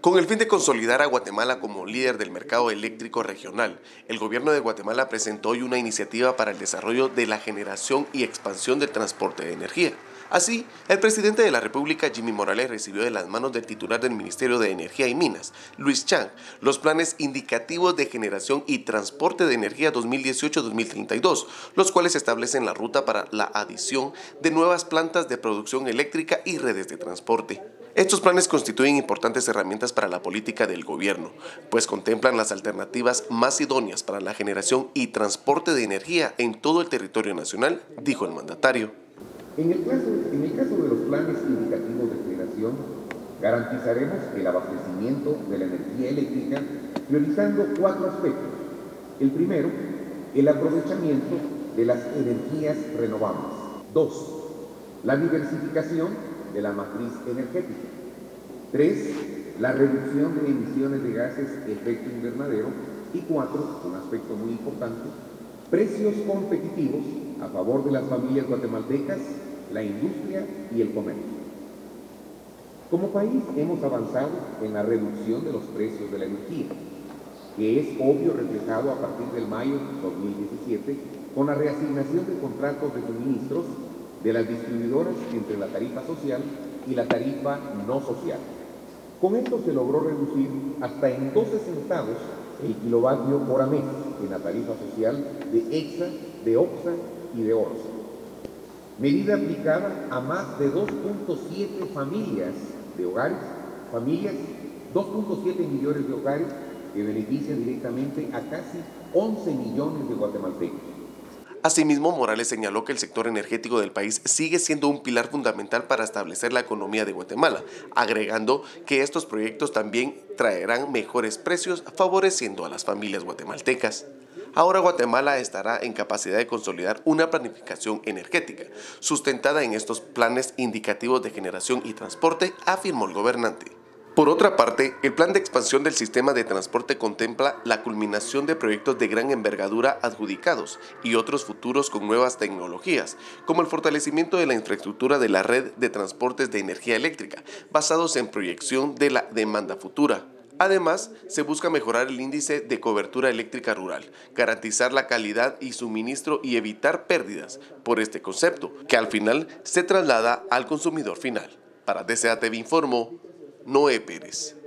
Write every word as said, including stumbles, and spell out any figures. Con el fin de consolidar a Guatemala como líder del mercado eléctrico regional, el gobierno de Guatemala presentó hoy una iniciativa para el desarrollo de la generación y expansión del transporte de energía. Así, el presidente de la República, Jimmy Morales, recibió de las manos del titular del Ministerio de Energía y Minas, Luis Chang, los planes indicativos de generación y transporte de energía dos mil dieciocho a dos mil treinta y dos, los cuales establecen la ruta para la adición de nuevas plantas de producción eléctrica y redes de transporte. Estos planes constituyen importantes herramientas para la política del gobierno, pues contemplan las alternativas más idóneas para la generación y transporte de energía en todo el territorio nacional, dijo el mandatario. En el caso, en el caso de los planes indicativos de generación, garantizaremos el abastecimiento de la energía eléctrica priorizando cuatro aspectos. El primero, el aprovechamiento de las energías renovables. Dos, la diversificación de la matriz energética. Tres, la reducción de emisiones de gases efecto invernadero. Y cuatro, un aspecto muy importante, precios competitivos a favor de las familias guatemaltecas, la industria y el comercio. Como país hemos avanzado en la reducción de los precios de la energía, que es obvio reflejado a partir del mayo de dos mil diecisiete con la reasignación de contratos de suministros de las distribuidoras entre la tarifa social y la tarifa no social. Con esto se logró reducir hasta en doce centavos el kilovatio hora mes en la tarifa social de EXA, de OPSA y de ORSA. Medida aplicada a más de dos punto siete familias de hogares, familias, dos punto siete millones de hogares que benefician directamente a casi once millones de guatemaltecos. Asimismo, Morales señaló que el sector energético del país sigue siendo un pilar fundamental para establecer la economía de Guatemala, agregando que estos proyectos también traerán mejores precios, favoreciendo a las familias guatemaltecas. Ahora Guatemala estará en capacidad de consolidar una planificación energética, sustentada en estos planes indicativos de generación y transporte, afirmó el gobernante. Por otra parte, el plan de expansión del sistema de transporte contempla la culminación de proyectos de gran envergadura adjudicados y otros futuros con nuevas tecnologías, como el fortalecimiento de la infraestructura de la red de transportes de energía eléctrica, basados en proyección de la demanda futura. Además, se busca mejorar el índice de cobertura eléctrica rural, garantizar la calidad y suministro y evitar pérdidas por este concepto, que al final se traslada al consumidor final. Para D C A T V informó Noé Pérez.